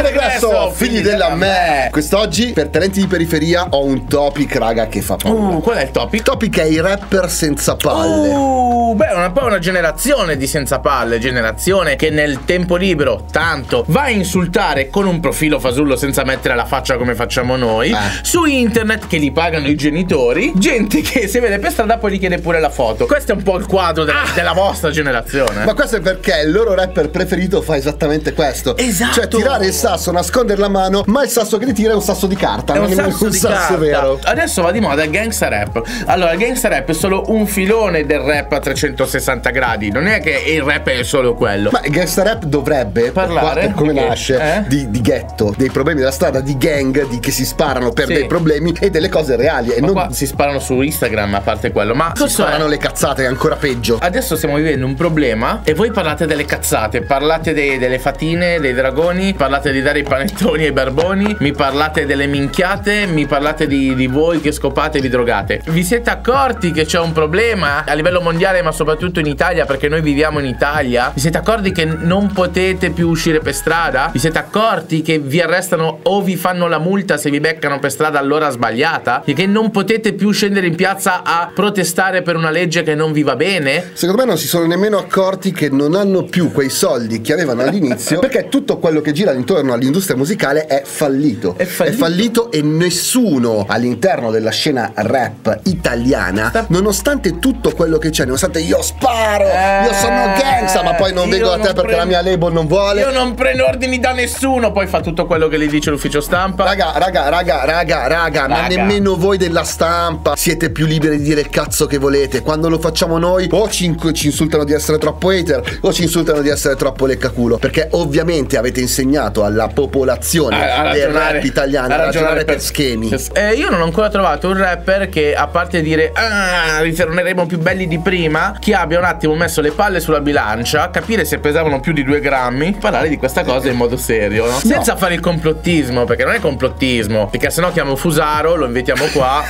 Amici regresso, figli della me. Quest'oggi per talenti di periferia ho un topic, raga, che fa paura. Qual è il topic? Il topic è i rapper senza palle. Beh, un po' una generazione di senza palle. Generazione che nel tempo libero tanto va a insultare con un profilo fasullo senza mettere la faccia come facciamo noi, su internet, che li pagano i genitori. Gente che se vede per strada poi gli chiede pure la foto. Questo è un po' il quadro della vostra generazione. Ma questo è perché il loro rapper preferito fa esattamente questo. Esatto. Cioè tirare il sasso, nascondere la mano, ma il sasso che li tira è un sasso di carta, non è un sasso vero. Adesso va di moda il gangsta rap. Allora, il gangsta rap è solo un filone del rap a 360 gradi. Non è che il rap è solo quello. Ma il gangsta rap dovrebbe parlare, per come nasce, di ghetto, dei problemi della strada, di gang, di che si sparano per dei problemi e delle cose reali. E ma non qua si sparano su Instagram, a parte quello, ma si sparano le cazzate, è ancora peggio. Adesso stiamo vivendo un problema e voi parlate delle cazzate, parlate delle fatine, dei dragoni, parlate di dare i panettoni ai barboni, mi parlate delle minchiate, mi parlate di voi che scopate e vi drogate. Vi siete accorti che c'è un problema a livello mondiale, ma soprattutto in Italia, perché noi viviamo in Italia? Vi siete accorti che non potete più uscire per strada? Vi siete accorti che vi arrestano o vi fanno la multa se vi beccano per strada all'ora sbagliata? E che non potete più scendere in piazza a protestare per una legge che non vi va bene? Secondo me non si sono nemmeno accorti che non hanno più quei soldi che avevano all'inizio, perché tutto quello che gira intorno all'industria musicale è fallito. È fallito e nessuno all'interno della scena rap italiana, nonostante tutto quello che c'è, nonostante io sparo, io sono gangsta, ma poi non vengo da te perché la mia label non vuole, io non prendo ordini da nessuno, poi fa tutto quello che gli dice l'ufficio stampa. Raga, ma nemmeno voi della stampa siete più liberi di dire il cazzo che volete. Quando lo facciamo noi o ci insultano di essere troppo hater o ci insultano di essere troppo leccaculo, perché ovviamente avete insegnato alla popolazione del rap italiano a ragionare per schemi. Io non ho ancora trovato un rapper che, a parte dire ritorneremo più belli di prima, che abbia un attimo messo le palle sulla bilancia, capire se pesavano più di 2 grammi, parlare di questa cosa in modo serio, no? Senza fare il complottismo, perché non è complottismo, perché sennò chiamo Fusaro, lo invitiamo qua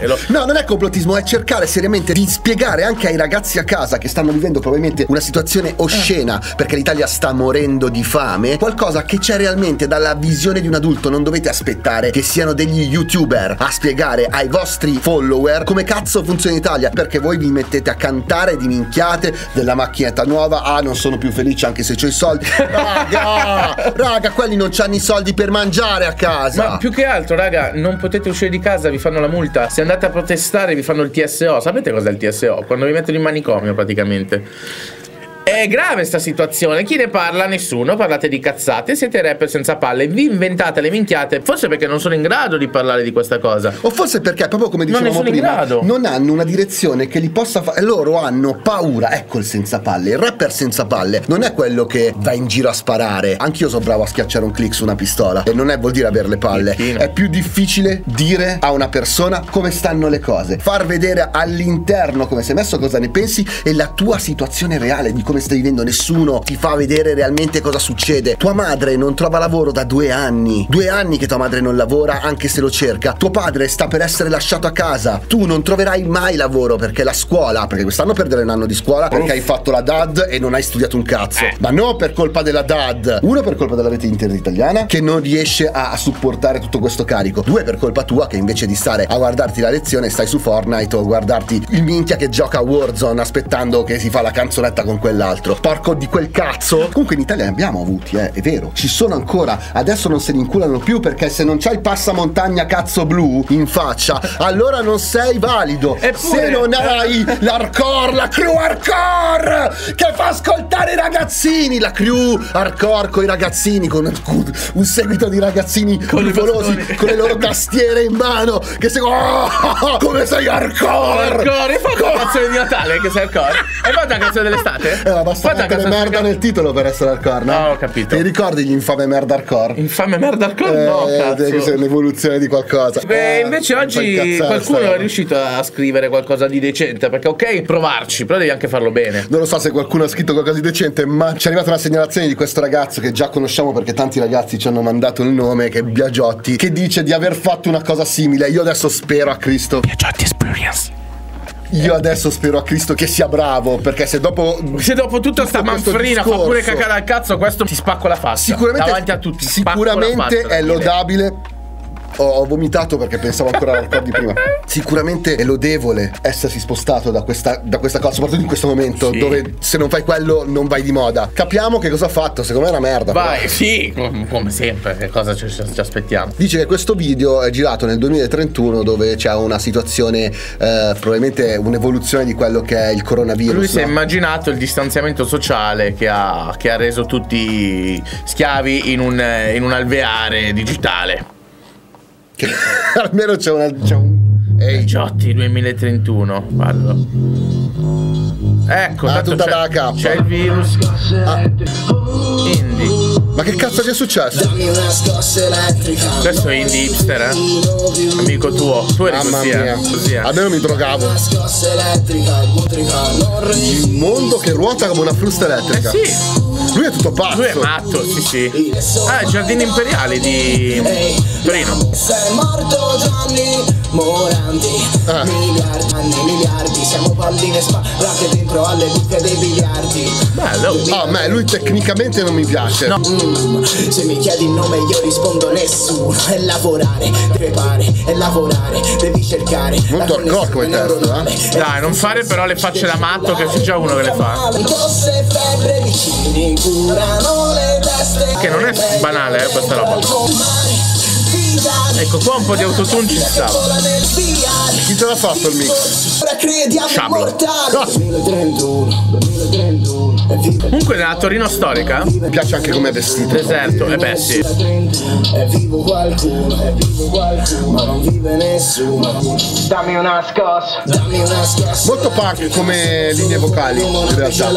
e lo... No, non è complottismo, è cercare seriamente di spiegare anche ai ragazzi a casa che stanno vivendo probabilmente una situazione oscena, perché l'Italia sta morendo di fame, qualcosa che c'è realmente dalla visione di un adulto. Non dovete aspettare che siano degli youtuber a spiegare ai vostri follower come cazzo funziona in Italia, perché voi vi mettete a cantare di minchiate della macchinetta nuova, non sono più felice anche se c'ho i soldi. Raga, quelli non c'hanno i soldi per mangiare a casa. Ma più che altro, raga, non potete uscire di casa, vi fanno la multa, se andate a protestare vi fanno il TSO. Sapete cos'è il TSO? Quando vi mettono in manicomio praticamente. È grave sta situazione, chi ne parla? Nessuno. Parlate di cazzate, siete rapper senza palle, vi inventate le minchiate, forse perché non sono in grado di parlare di questa cosa, o forse perché, proprio come dicevamo prima, non hanno una direzione che li possa fare. Loro hanno paura, ecco il senza palle. Il rapper senza palle non è quello che va in giro a sparare. Anch'io sono bravo a schiacciare un click su una pistola e non è, vuol dire avere le palle. È più difficile dire a una persona come stanno le cose, far vedere all'interno come sei messo, cosa ne pensi e la tua situazione reale di come stai vivendo. Nessuno ti fa vedere realmente cosa succede. Tua madre non trova lavoro da 2 anni. 2 anni che tua madre non lavora, anche se lo cerca. Tuo padre sta per essere lasciato a casa. Tu non troverai mai lavoro perché la scuola, perché quest'anno perderai un anno di scuola perché hai fatto la DAD e non hai studiato un cazzo. Ma non per colpa della DAD. 1, per colpa della rete internet italiana che non riesce a supportare tutto questo carico. 2, per colpa tua che invece di stare a guardarti la lezione stai su Fortnite o guardarti il minchia che gioca a Warzone aspettando che si fa la canzonetta con quella. Altro. Porco di quel cazzo. Comunque in Italia ne abbiamo avuti, è vero, ci sono ancora. Adesso non se li inculano più, perché se non c'hai il passamontagna cazzo blu in faccia allora non sei valido. Eppure, se non hai la crew hardcore che fa ascoltare i ragazzini, la crew hardcore con i ragazzini, con un seguito di ragazzini rivolosi con le loro tastiere in mano che seguono come sei hardcore. E fa la canzone di Natale che sei hardcore, e fa la canzone dell'estate. Basta mettere merda nel titolo per essere hardcore, no? No, ho capito. Ti ricordi gli infame merda hardcore? Infame merda hardcore? No, cazzo, è un'evoluzione di qualcosa. Beh, invece oggi qualcuno è riuscito a scrivere qualcosa di decente, perché ok, provarci, però devi anche farlo bene. Non lo so se qualcuno ha scritto qualcosa di decente, ma ci è arrivata una segnalazione di questo ragazzo che già conosciamo, perché tanti ragazzi ci hanno mandato il nome, che è Biagiotti, che dice di aver fatto una cosa simile. Io adesso spero a Cristo. Biagiotti Experience. Io adesso spero a Cristo che sia bravo, perché se dopo tutta sta manfrina discorso, fa pure cacare al cazzo, questo ti spacco la faccia sicuramente, davanti a tutti. Sicuramente è lodabile. Ho vomitato perché pensavo ancora all'alcool di prima. Sicuramente è lodevole essersi spostato da questa cosa, soprattutto in questo momento, sì, dove se non fai quello non vai di moda. Capiamo che cosa ha fatto, secondo me è una merda. Vai, però. Sì, come sempre, che cosa ci aspettiamo? Dice che questo video è girato nel 2031, dove c'è una situazione, probabilmente un'evoluzione di quello che è il coronavirus. Lui si è immaginato il distanziamento sociale che ha reso tutti schiavi in un alveare digitale. Che almeno c'è un Biagiotti 2031. Fallo. Ecco, tutta dalla K. C'è il virus. Indie. Ma che cazzo ti è successo? Questo è indie hipster, eh? Amico tuo. Tu eri così, così. Almeno mi drogavo. Il mondo che ruota come una frusta elettrica. Eh sì. Lui è tutto pazzo. Lui è matto, sì sì. Ah, i Giardini Imperiali di Torino. Sei morto Johnny Morandi, miliardi, siamo palline sparate dentro alle buche dei biliardi. Bello. Ah, ma lui tecnicamente non mi piace. No. Se mi chiedi il nome io rispondo nessuno. È lavorare, crepare, è lavorare, devi cercare. Molto hardcore come testo, eh. Dai, non fare però le facce da matto, che c'è già uno che le fa. Che non è banale, questa roba. Ecco qua un po' di autotune ci sta. Chi te l'ha fatto il mix? Sciablo. Comunque nella Torino storica mi piace anche come è vestito. Deserto, e beh sì. È vivo qualcuno, ma non vive nessuno. Dammi una scossa. Molto punk come linee vocali, in realtà.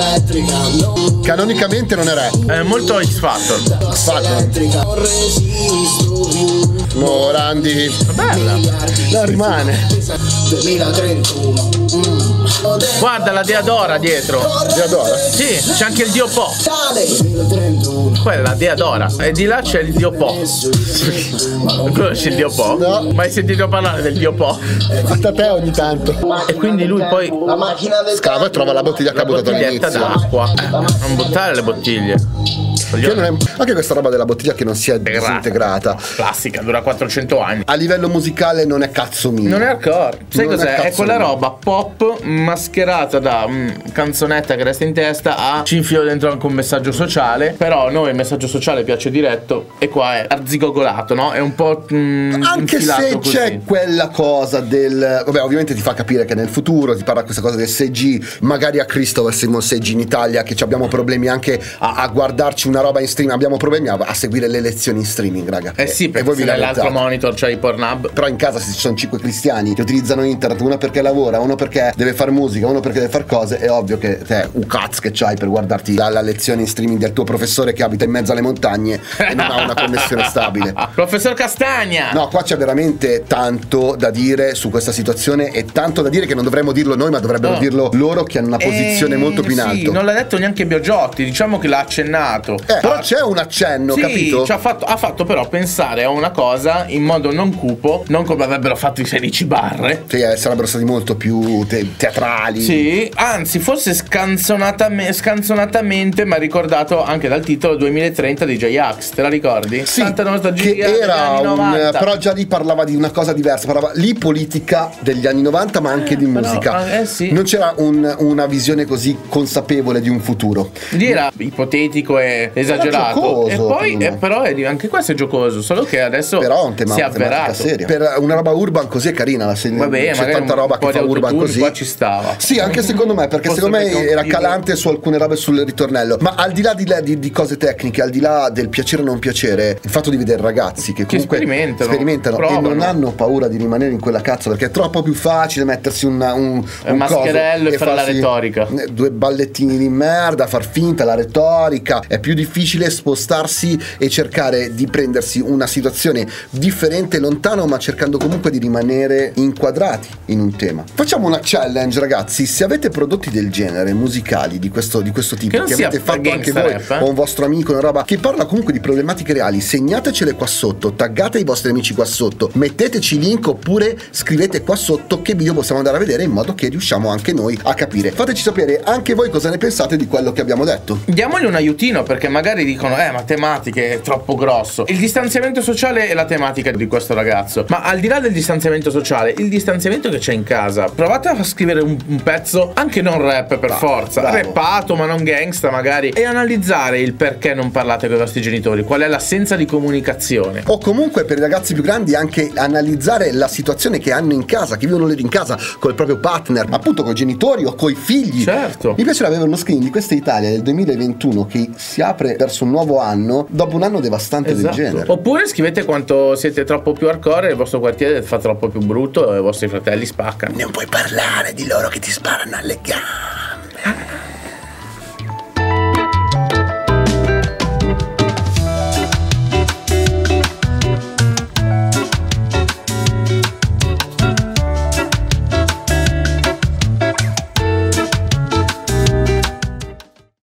Canonicamente non è rap. È molto X Factor. Morandi. Bella. La rimane. 2031. Guarda la Deadora dietro. Deadora? Sì, c'è anche il Dio Po. Quella Deadora. E di là c'è il Dio Po. Conosci il Dio Po? No. Mai sentito parlare del Dio Po? A te ogni tanto. E quindi lui poi scava e trova la bottiglia che ha buttato all'inizio. D'acqua. Non buttare le bottiglie. Anche questa roba della bottiglia che non si è disintegrata. Classica, dura 400 anni. A livello musicale non è cazzo mio. Non è hardcore. Sai cos'è? È quella roba pop mascherata da canzonetta che resta in testa a ci infilo dentro anche un messaggio sociale. Però a noi il messaggio sociale piace diretto e qua è arzigogolato, no? È un po' anche se c'è quella cosa del... Vabbè, ovviamente ti fa capire che nel futuro ti parla questa cosa del 6G. Magari a Cristo versiamo il 6G in Italia, che abbiamo problemi anche a guardarci una roba in stream, abbiamo problemi a seguire le lezioni in streaming, raga. Eh sì, perché se nell'altro monitor c'è i Pornhub. Però in casa se ci sono 5 cristiani che utilizzano internet, uno perché lavora, uno perché deve fare musica, uno perché deve fare cose, è ovvio che te un cazzo che c'hai per guardarti la lezione in streaming del tuo professore che abita in mezzo alle montagne e non ha una connessione stabile. Professor Castagna! No, qua c'è veramente tanto da dire su questa situazione, e tanto da dire che non dovremmo dirlo noi, ma dovrebbero dirlo loro, che hanno una posizione molto più in alto. Non l'ha detto neanche Biagiotti, diciamo che l'ha accennato. Però c'è un accenno, sì, capito? Ci ha fatto però pensare a una cosa in modo non cupo, non come avrebbero fatto i 16 barre. Sì, sarebbero stati molto più teatrali. Sì, anzi, forse scanzonatamente, ma ricordato anche dal titolo 2030 di Jay Axe, te la ricordi? Sì, che era un... Però già lì parlava di una cosa diversa, parlava lì politica degli anni 90, ma anche di musica. Sì. Non c'era una visione così consapevole di un futuro. Lì era ipotetico e... esagerato, giocoso, e poi però anche questo è giocoso, solo che adesso però è un tema, si è avverato. Seria. Per una roba urban così è carina la serie. Vabbè, c'è tanta roba che fa urban così. Qua ci stava. Sì, anche secondo me, perché secondo me era calante su alcune robe, sul ritornello. Ma al di là di cose tecniche, al di là del piacere o non piacere, il fatto di vedere ragazzi che comunque sperimentano provano, e non hanno paura di rimanere in quella cazzo, perché è troppo più facile mettersi un mascherello e fare la retorica. Due ballettini di merda, far finta la retorica, è più difficile difficile spostarsi e cercare di prendersi una situazione differente, lontano, ma cercando comunque di rimanere inquadrati in un tema. Facciamo una challenge, ragazzi. Se avete prodotti del genere, musicali di questo tipo, che avete fatto anche voi o un vostro amico, una roba che parla comunque di problematiche reali, segnatecele qua sotto, taggate i vostri amici qua sotto, metteteci link oppure scrivete qua sotto che video possiamo andare a vedere, in modo che riusciamo anche noi a capire. Fateci sapere anche voi cosa ne pensate di quello che abbiamo detto. Diamogli un aiutino, perché magari dicono ma tematiche è troppo grosso. Il distanziamento sociale è la tematica di questo ragazzo, ma al di là del distanziamento sociale, il distanziamento che c'è in casa, provate a scrivere un pezzo anche non rap per forza, rappato ma non gangsta magari, e analizzare il perché non parlate con i vostri genitori, qual è l'assenza di comunicazione, o comunque per i ragazzi più grandi anche analizzare la situazione che hanno in casa, che vivono loro in casa col proprio partner, appunto con i genitori o coi figli. Certo. Mi piacerebbe avere uno screen di questa Italia del 2021 che si apre verso un nuovo anno dopo un anno devastante, esatto, del genere. Oppure scrivete quanto siete troppo più hardcore e il vostro quartiere fa troppo più brutto e i vostri fratelli spaccano. Non puoi parlare di loro che ti sparano alle gambe.